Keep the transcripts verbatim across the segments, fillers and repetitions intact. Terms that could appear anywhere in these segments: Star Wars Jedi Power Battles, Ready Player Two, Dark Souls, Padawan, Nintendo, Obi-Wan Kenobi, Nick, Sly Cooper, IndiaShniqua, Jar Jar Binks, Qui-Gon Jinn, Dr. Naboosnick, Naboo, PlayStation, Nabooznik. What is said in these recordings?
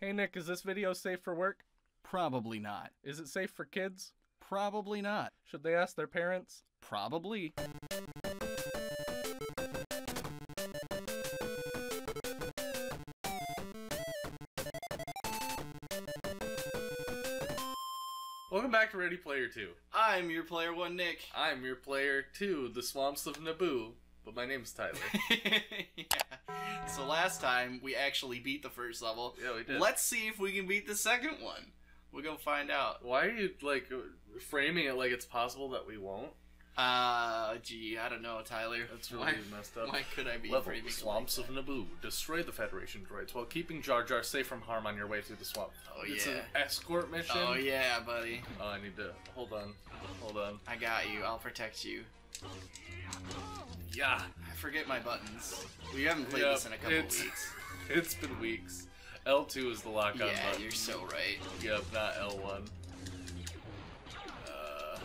Hey, Nick, is this video safe for work? Probably not. Is it safe for kids? Probably not. Should they ask their parents? Probably. Welcome back to Ready Player Two. I'm your player one, Nick. I'm your player two, the swamps of Naboo. But my name's Tyler. Yeah. So last time, we actually beat the first level. Yeah, we did. Let's see if we can beat the second one. We're gonna find out. Why are you, like, framing it like it's possible that we won't? Uh, gee, I don't know, Tyler. That's really why, messed up. Why could I be level, framing Swamps like of Naboo. Destroy the Federation droids while keeping Jar Jar safe from harm on your way through the swamp. Oh, it's yeah. It's an escort mission. Oh, yeah, buddy. Oh, I need to... Hold on. Hold on. I got you. I'll protect you. Yeah. I forget my buttons. We haven't played yep, this in a couple it's, weeks. It's been weeks. L two is the lock-on yeah, button. Yeah, you're so right. Yep, not L one. Uh,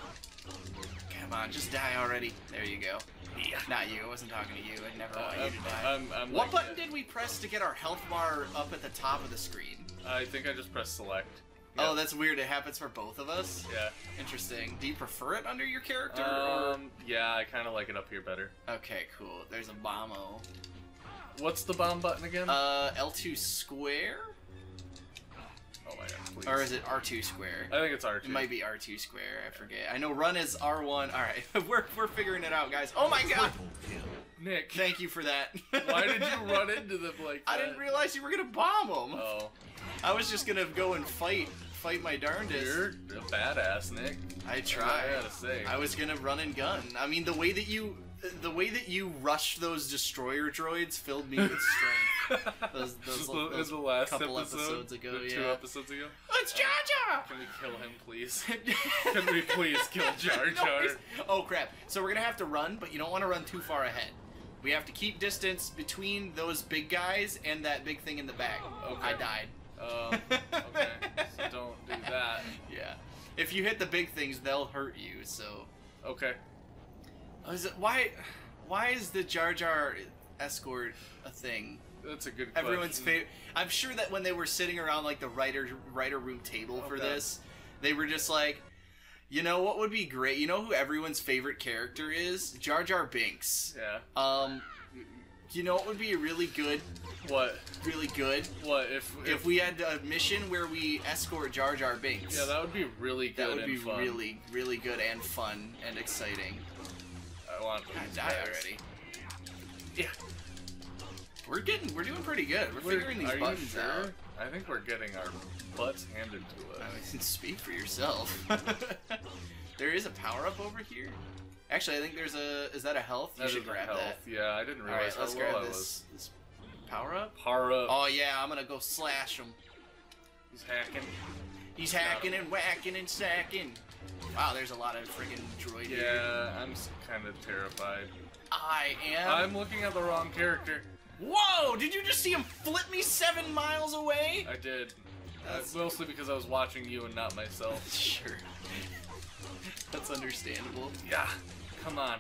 Come on, just die already. There you go. Yeah. Not you, I wasn't talking to you. I never uh, want I'm, you to die. I'm, I'm what like button that. did we press to get our health bar up at the top of the screen? I think I just pressed select. Yep. Oh, that's weird. It happens for both of us? Yeah. Interesting. Do you prefer it under your character? Um, or? Yeah, I kind of like it up here better. Okay, cool. There's a bomb-o. What's the bomb button again? Uh, L two square? Oh my god, please. Or is it R two square? I think it's R two. It might be R two square. I yeah. forget. I know run is R one. All right. we're, we're figuring it out, guys. Oh my god! Nick. Thank you for that. Why did you run into them like that? I didn't realize you were going to bomb them. Oh. I was just gonna go and fight, fight my darndest. You're a badass, Nick. I tried. I gotta say. I was gonna run and gun. I mean, the way that you, the way that you rushed those destroyer droids filled me with strength. those, those, those, those the last couple episode, episodes ago, yeah. Two episodes ago. It's Jar Jar. Can we kill him, please? Can we please kill Jar Jar? No, oh crap! So we're gonna have to run, but you don't want to run too far ahead. We have to keep distance between those big guys and that big thing in the back. Okay. I died. Um, okay, so don't do that. Yeah. If you hit the big things, they'll hurt you, so... Okay. Is it, why Why is the Jar Jar escort a thing? That's a good question. Everyone's favorite... I'm sure that when they were sitting around, like, the writer, writer room table okay. for this, they were just like, you know what would be great? You know who everyone's favorite character is? Jar Jar Binks. Yeah. Um... You know what would be really good? What? Really good? What? If if, if we had a mission where we escort Jar Jar Binks. Yeah, that would be really good and That would and be fun. really, really good and fun and exciting. I want to die already. Yeah. We're getting, we're doing pretty good. We're, we're figuring these buttons sure? out. I think we're getting our butts handed to us. I mean, speak for yourself. There is a power-up over here? Actually, I think there's a... Is that a health? You that should grab health. that. Yeah, I didn't realize All right, let's how grab well this, this power up? Power up. Oh, yeah, I'm gonna go slash him. He's hacking. He's, He's hacking and whacking and sacking. Wow, there's a lot of friggin' droid Yeah, here. I'm kind of terrified. I am. I'm looking at the wrong character. Whoa! Did you just see him flip me seven miles away? I did. That's... Mostly because I was watching you and not myself. Sure. That's understandable. Yeah. Come on.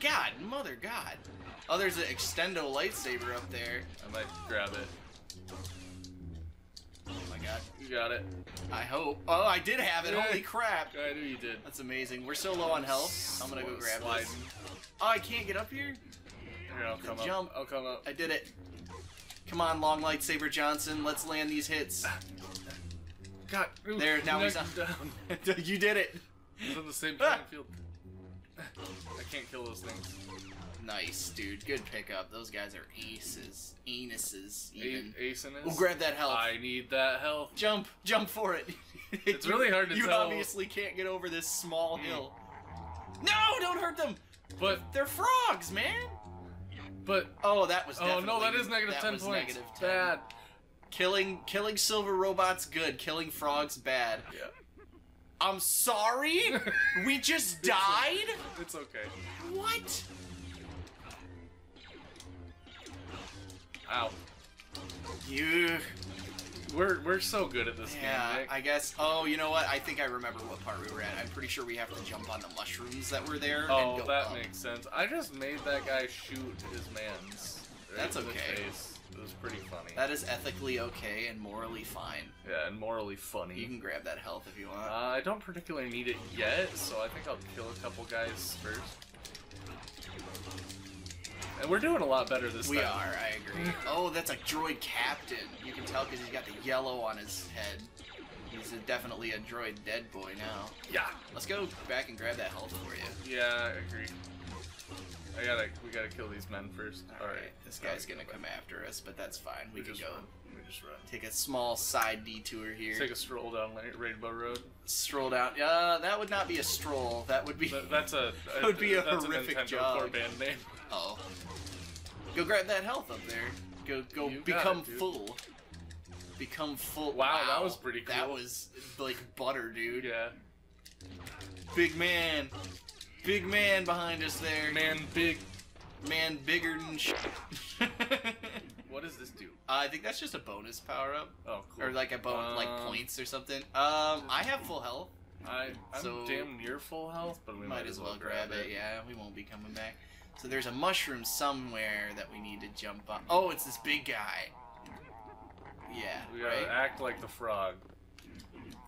God, mother god. Oh, there's an extendo lightsaber up there. I might grab it. Oh my god. You got it. I hope. Oh, I did have it. Yeah. Holy crap. I knew you did. That's amazing. We're so low on health. I'm gonna go grab sliding. this. Oh, I can't get up here? Here, I'll come jump. up. I'll come up. I did it. Come on, long lightsaber Johnson. Let's land these hits. God. Ooh, there, now he's on. Down. You did it. He's on the same playing field. I can't kill those things. Nice, dude. Good pickup. Those guys are aces. Anuses, even. A ace-inus? Oh, grab that health. I need that health. Jump. Jump for it. It's you, really hard to you tell. You obviously can't get over this small hill. No! Don't hurt them! But... They're frogs, man! But... Oh, that was definitely... Oh, no, that is negative that ten was points. Negative ten. Bad. Killing, killing silver robots, good. Killing frogs, bad. Yeah. I'm sorry? We just died? It's okay. What? Ow. You. We're, we're so good at this yeah, game, Nick. I guess. Oh, you know what? I think I remember what part we were at. I'm pretty sure we have to jump on the mushrooms that were there oh, and go Oh, that up. makes sense. I just made that guy shoot his mans. That's okay. His face. It was pretty funny. That is ethically okay and morally fine. Yeah, and morally funny. You can grab that health if you want. Uh, I don't particularly need it yet, so I think I'll kill a couple guys first. And we're doing a lot better this we time. We are, I agree. Oh, that's a droid captain. You can tell because he's got the yellow on his head. He's a, definitely a droid dead boy now. Yeah. Let's go back and grab that health for you. Yeah, I agree. I gotta, we gotta kill these men first. Alright, All right. This guy's gonna come after us, but that's fine. We, we can go. Run. We just run. Take a small side detour here. Take a stroll down Rainbow Road. Stroll down. Uh, that would not be a stroll. That would be. That, that's a. That would be a that's horrific a Nintendo job. Core band name. Oh. Go grab that health up there. Go, go. You become it, full. Become full. Wow, wow, that was pretty cool. That was like butter, dude. Yeah. Big man. Big man behind us there. Man big. Man bigger than sh**. What does this do? Uh, I think that's just a bonus power-up. Oh, cool. Or like a bonus, um, like points or something. Um, I have full health. I, I'm so damn near full health, but we might, might as well, well grab it. it. Yeah, we won't be coming back. So there's a mushroom somewhere that we need to jump on. Oh, it's this big guy. Yeah, We gotta right? act like the frog.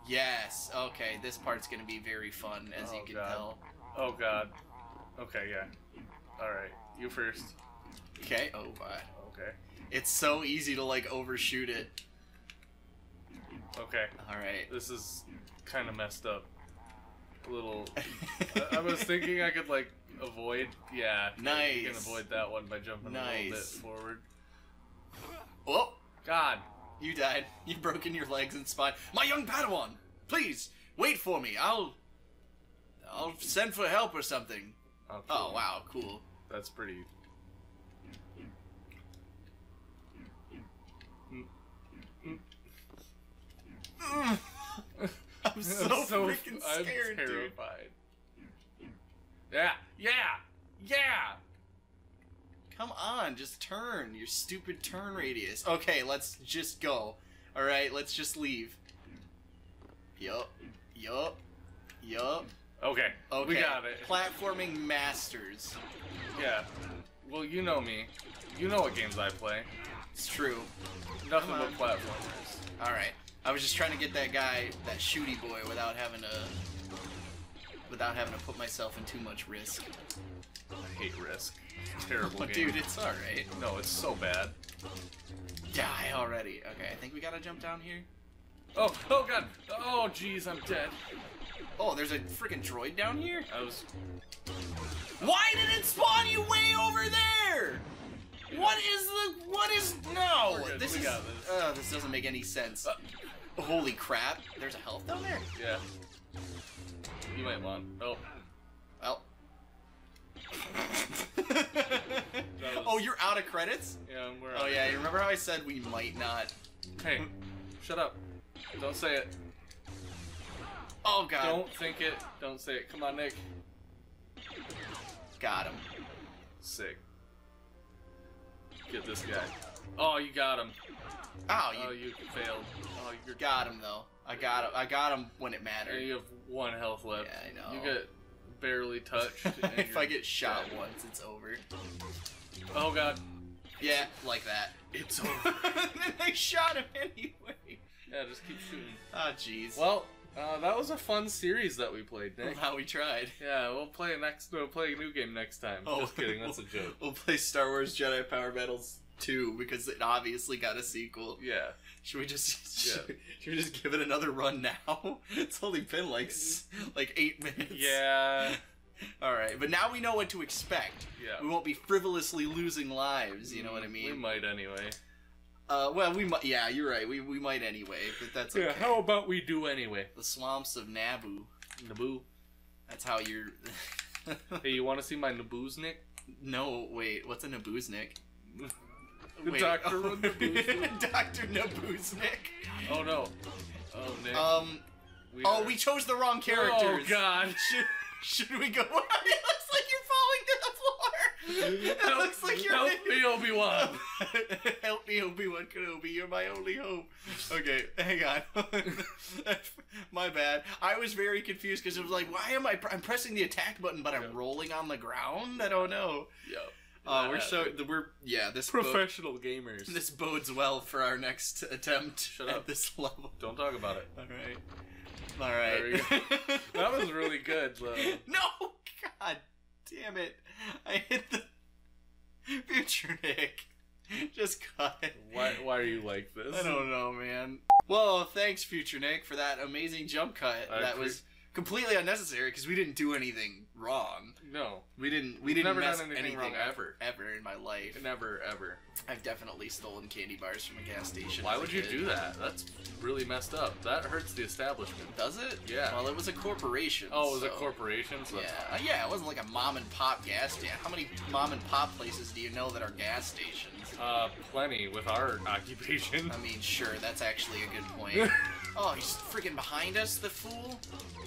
Yes. Okay, this part's gonna be very fun, as oh, you can God. tell. Oh god. Okay, yeah. Alright, you first. Okay, oh my. Okay. It's so easy to like overshoot it. Okay. Alright. This is kind of messed up. A little... I, I was thinking I could like avoid... Yeah. Nice. You can avoid that one by jumping nice. a little bit forward. Oh! God. You died. You've broken your legs and spine. My young Padawan! Please, wait for me. I'll... I'll send for help or something. Oh, cool. Oh, wow, cool. That's pretty... Mm. Mm. I'm so, so freaking scared, I'm terrified. Dude. Yeah, yeah, yeah! Come on, just turn, your stupid turn radius. Okay, let's just go. Alright, let's just leave. Yup, yup, yup. Okay, okay, we got it. Platforming masters. Yeah. Well, you know me. You know what games I play. It's true. Nothing but platformers. Alright. I was just trying to get that guy, that shooty boy, without having to... Without having to put myself in too much risk. I hate Risk. It's a terrible game. Dude, it's alright. No, it's so bad. Die already. Okay, I think we gotta jump down here. Oh, oh god! Oh jeez, I'm dead. Oh, there's a freaking droid down here? I was... Why did it spawn you way over there? Yeah. What is the... What is... No! This we is... This. Uh, this doesn't make any sense. Uh, Holy crap. There's a health down there? Yeah. You might want... Oh. Well. was... Oh, you're out of credits? Yeah, we're out. Oh yeah, you remember how I said we might not... Hey, shut up. Don't say it. Oh god. Don't think it. Don't say it. Come on, Nick. Got him. Sick. Get this guy. Oh, you got him. Oh, you, oh, you failed. Oh, you got him though. I got him. I got him when it mattered. And you have one health left. Yeah, I know. You get barely touched. If I get shot dead. once, it's over. Oh god. Yeah, like that. It's over. And then they shot him anyway. Yeah, just keep shooting. Oh, jeez. Well. Uh, that was a fun series that we played, Nick. How we tried. Yeah, we'll play next. We'll play a new game next time. Oh, just kidding. That's a joke. We'll play Star Wars Jedi Power Battles two because it obviously got a sequel. Yeah. Should we just yeah. should, should we just give it another run now? It's only been like like eight minutes. Yeah. All right, but now we know what to expect. Yeah. We won't be frivolously losing lives. You know what I mean? We might anyway. Uh, well, we might, yeah, you're right, we, we might anyway, but that's okay. Yeah, how about we do anyway? The swamps of Naboo. Naboo. That's how you're... Hey, you want to see my Nabooznik? No, wait, what's a Nabooznik? Wait, Doctor oh. Nabooznik. Doctor Nabooznik. Oh, no. Oh, Nick. Um, we oh, are... we chose the wrong characters. Oh, God. Should, should we go... It looks like you're falling down the floor. It help, looks like you're help me, Obi-Wan. Help me, Obi-Wan Kenobi. You're my only hope. Okay, hang on. My bad. I was very confused because it was like, why am I? Pr I'm pressing the attack button, but I'm yep. rolling on the ground. I don't know. Yep. Oh, we're so we're yeah. This professional bo gamers. This bodes well for our next attempt. Shut up. At this level. Don't talk about it. All right. All right. That was really good, though. No, God damn it! I hit the future Nick. Just cut it. Why? Why are you like this? I don't know, man. Well, thanks, future Nick, for that amazing jump cut. I that was. Completely unnecessary because we didn't do anything wrong. No, we didn't. We We've didn't mess anything, anything wrong ever, ever in my life. Never, ever. I've definitely stolen candy bars from a gas station. Why would you do that? That's really messed up. That hurts the establishment. Does it? Yeah. Well, it was a corporation. Oh, it was so. a corporation. So yeah, uh, yeah. It wasn't like a mom and pop gas station. How many mom and pop places do you know that are gas stations? Uh, plenty with our occupation. I mean, sure. That's actually a good point. Oh, he's freaking behind us, the fool.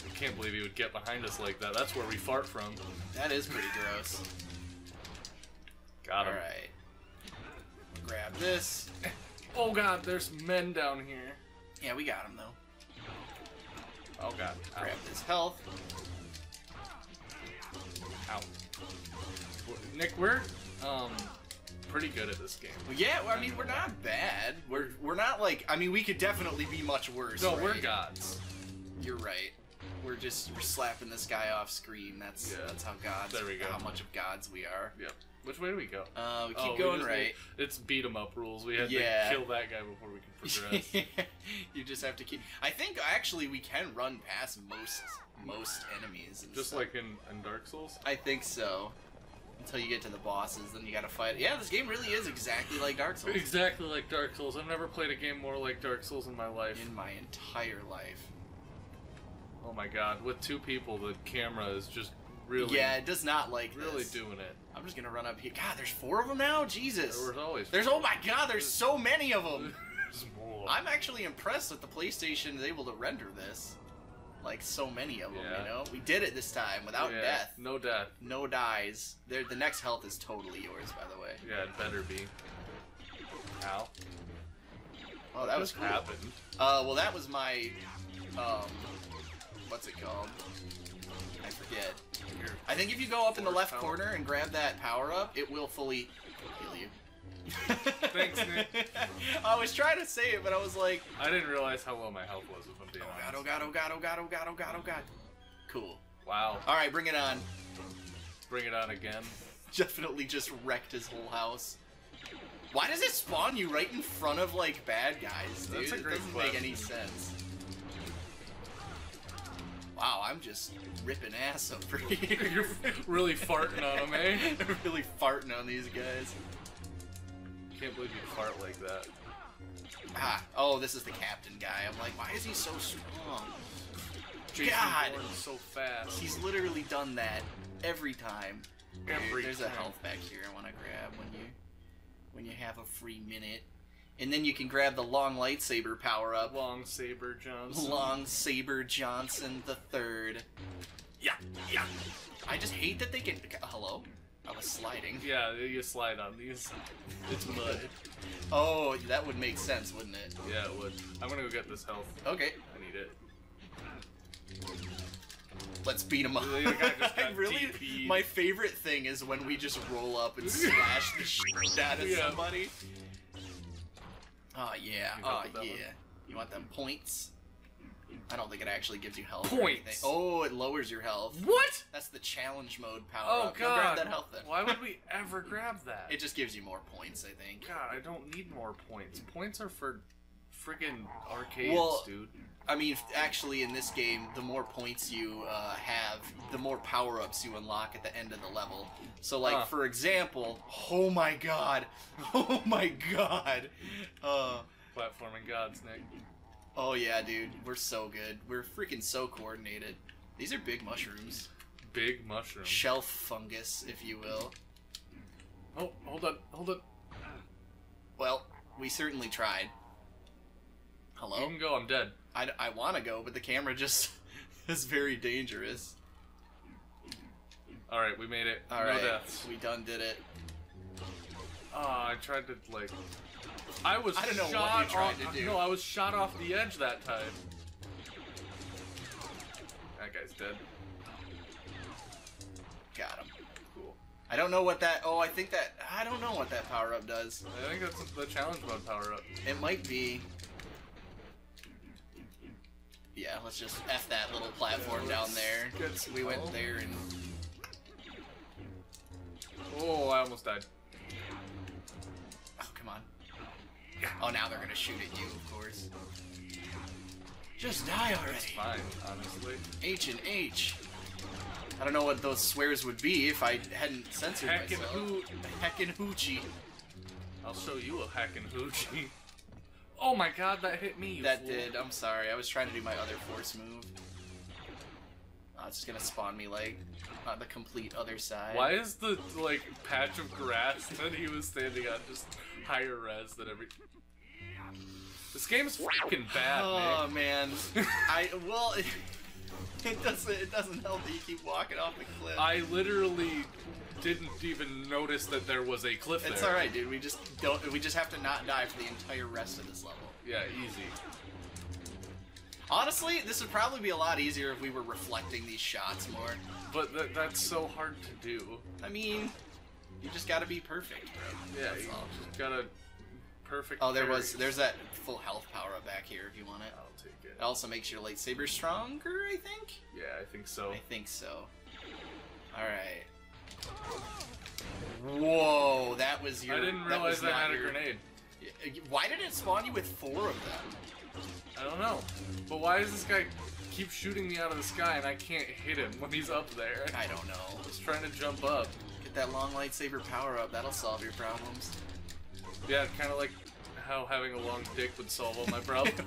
I can't believe he would get behind us like that. That's where we fart from. That is pretty gross. Got him. Alright. Grab this. Oh god, there's men down here. Yeah, we got him though. Oh god. Ow. Grab this health. Ow. Nick, we're um, pretty good at this game. Well, yeah, well, I mean, we're not bad. We're, we're not like... I mean, we could definitely be much worse. No, right? We're gods. You're right. We're just we're slapping this guy off screen. That's yeah. that's how gods. There we go. How much of gods we are. Yep. Which way do we go? Uh, we keep oh, going we right. Need, it's beat 'em up rules. We had yeah. to kill that guy before we could progress. You just have to keep. I think actually we can run past most most enemies. And just stuff. like in, in Dark Souls. I think so. Until you get to the bosses, then you gotta fight. Yeah, this game really is exactly like Dark Souls. Exactly like Dark Souls. I've never played a game more like Dark Souls in my life. In my entire life. Oh my god, with two people, the camera is just really... Yeah, it does not like really this. Really doing it. I'm just gonna run up here. God, there's four of them now? Jesus. There was always four. There's, oh my god, there's so many of them. There's more. I'm actually impressed that the PlayStation is able to render this. Like, so many of them, yeah. you know? We did it this time, without yeah, death. No death. No dies. They're, the next health is totally yours, by the way. Yeah, it better be. Ow. Oh, that what was cool. happened? Uh, well, that was my... Um... What's it called? I forget. I think if you go up in the left corner and grab that power up, it will fully heal you. Thanks, Nick. I was trying to say it, but I was like... I didn't realize how low my health was, if I'm being honest. Oh god, oh god, oh god, oh god, oh god, oh god. Cool. Wow. Alright, bring it on. Bring it on again. Definitely just wrecked his whole house. Why does it spawn you right in front of, like, bad guys, dude? That's a great question. It doesn't make any sense. Wow, I'm just ripping ass over here. You're really farting on them, eh? I'm really farting on these guys. Can't believe you fart like that. Ah, oh, this is the captain guy. I'm like, why is he so strong? Jason God! Bourne's so fast. He's literally done that every time. Every There's time. a health back here I want to grab when you, when you have a free minute. And then you can grab the long lightsaber power-up. Long Saber Johnson. Long Saber Johnson the third. Yeah, yeah. I just hate that they can... Hello? I was sliding. Yeah, you slide on these. It's mud. Oh, that would make sense, wouldn't it? Yeah, it would. I'm gonna go get this health. Okay. I need it. Let's beat him up. I really, D P'd. My favorite thing is when we just roll up and slash the shit out of yeah. somebody. Oh yeah, oh yeah. You want them points? I don't think it actually gives you health. Points. Oh, it lowers your health. What? That's the challenge mode power. Oh up. god. Grab that health then. Why would we ever grab that? It just gives you more points, I think. God, I don't need more points. Points are for friggin' arcades, well, dude. I mean, actually, in this game, the more points you uh, have, the more power-ups you unlock at the end of the level. So, like, huh. for example... Oh, my God. Oh, my God. Uh, Platforming gods, Nick. Oh, yeah, dude. We're so good. We're freaking so coordinated. These are big mushrooms. Big mushrooms. Shelf fungus, if you will. Oh, hold up. Hold up. Well, we certainly tried. Hello? You can go, I'm dead. I, I want to go, but the camera just is very dangerous. Alright, we made it. All no right, deaths. We done did it. Oh, I tried to, like... I was I don't know shot what you tried off, to do. No, I was shot off the edge that time. That guy's dead. Got him. Cool. I don't know what that... Oh, I think that... I don't know what that power-up does. I think that's the challenge mode power-up. It might be... Yeah, let's just F that little platform yeah, down there. We went there and... Oh, I almost died. Oh, come on. Oh, now they're going to shoot at you, of course. Just die already. It's fine, honestly. H and H. I don't know what those swears would be if I hadn't censored heck myself. And hoo heck and hoochie. I'll show you a heck and hoochie. Oh my god, that hit me. You that fool. Did. I'm sorry. I was trying to do my other force move. Oh, it's just gonna spawn me like on the complete other side. Why is the like patch of grass that he was standing on just higher res than every? This game's fucking bad. Oh man. man. I well. It... It doesn't, it doesn't help that you keep walking off the cliff. I literally didn't even notice that there was a cliff there. It's alright, dude. We just don't. We just have to not die for the entire rest of this level. Yeah, easy. Honestly, this would probably be a lot easier if we were reflecting these shots more. But th that's so hard to do. I mean, you just gotta be perfect, bro. Yeah, that's you all. just gotta... Perfect. Oh, there was. There's that full health power up back here if you want it. I'll take it. It also makes your lightsaber stronger, I think. Yeah, I think so. I think so. All right. Whoa, that was your. I didn't realize that I had a grenade. Why did it spawn you with four of them? I don't know. But why does this guy keep shooting me out of the sky and I can't hit him when he's up there? I don't know. I was trying to jump up. Get that long lightsaber power up. That'll solve your problems. Yeah, kind of like how having a long dick would solve all my problems.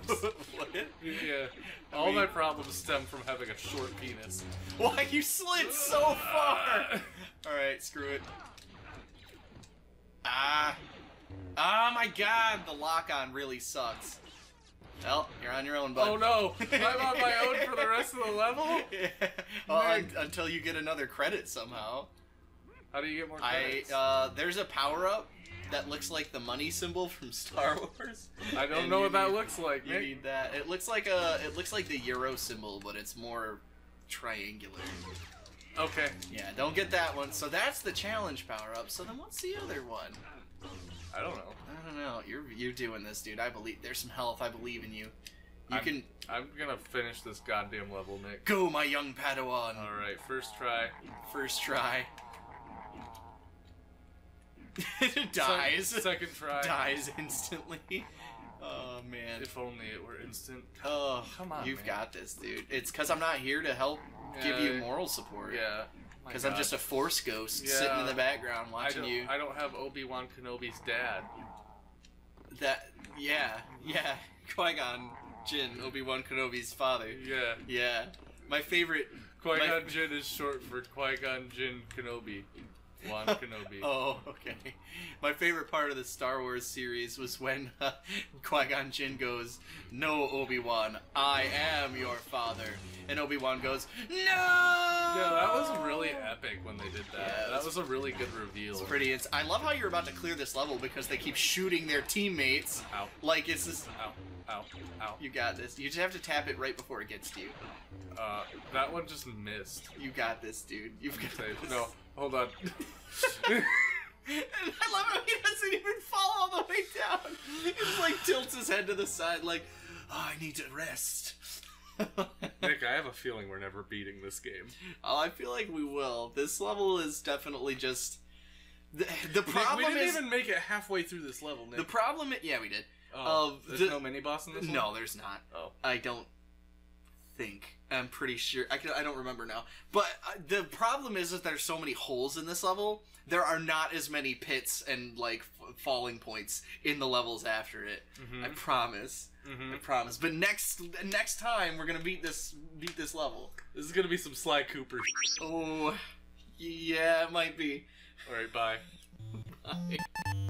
What? Yeah. I all mean, my problems stem from having a short penis. Why you slid so far? Alright, screw it. Ah. Ah, oh my god, the lock-on really sucks. Well, you're on your own, bud. Oh no, I'm on my own for the rest of the level? Yeah. Well, un until you get another credit somehow. How do you get more credits? I, uh, there's a power-up that looks like the money symbol from Star Wars. I don't know what that need, looks like. You Nick. need that. It looks like a. It looks like the euro symbol, but it's more triangular. Okay. Yeah. Don't get that one. So that's the challenge power up. So then what's the other one? I don't know. I don't know. You're you're doing this, dude. I believe. There's some health. I believe in you. You I'm, can. I'm gonna finish this goddamn level, Nick. Go, my young Padawan. All right. First try. First try. It dies. Second try. Dies instantly. Oh, man. If only it were instant. Oh, come on, You've man. got this, dude. It's because I'm not here to help yeah, give you moral support. Yeah. Because I'm just a force ghost yeah. sitting in the background watching I you. I don't have Obi-Wan Kenobi's dad. That, yeah, yeah. Qui-Gon Jinn, Obi-Wan Kenobi's father. Yeah. Yeah. My favorite... Qui-Gon Jinn is short for Qui-Gon Jinn Kenobi. Obi-Wan Kenobi. Oh, okay. My favorite part of the Star Wars series was when uh, Qui-Gon Jinn goes, "No, Obi-Wan, I am your father," and Obi-Wan goes, "No!" Yeah, that was really epic when they did that. Yeah, that, that was, was a really good reveal. It's pretty. It's. I love how you're about to clear this level because they keep shooting their teammates. Ow. Like it's this. Ow. Ow. Ow. You got this. You just have to tap it right before it gets to you. Uh, that one just missed. You got this, dude. You've got say, this. No. Hold on. And I love how he doesn't even fall all the way down. He just like tilts his head to the side like, oh, I need to rest. Nick, I have a feeling we're never beating this game. Oh, I feel like we will. This level is definitely just... The, the problem Nick, we didn't is... even make it halfway through this level, Nick. The problem is... Yeah, we did. Oh, uh, there's the... no mini-boss in this one? No, there's not. Oh. I don't... think I'm pretty sure I, can, I don't remember now, but uh, the problem is that there's so many holes in this level. There are not as many pits and like f falling points in the levels after it. Mm-hmm. I promise. Mm-hmm. I promise. But next next time we're gonna beat this beat this level. This is gonna be some Sly Cooper. Oh yeah, it might be. All right, bye. Bye.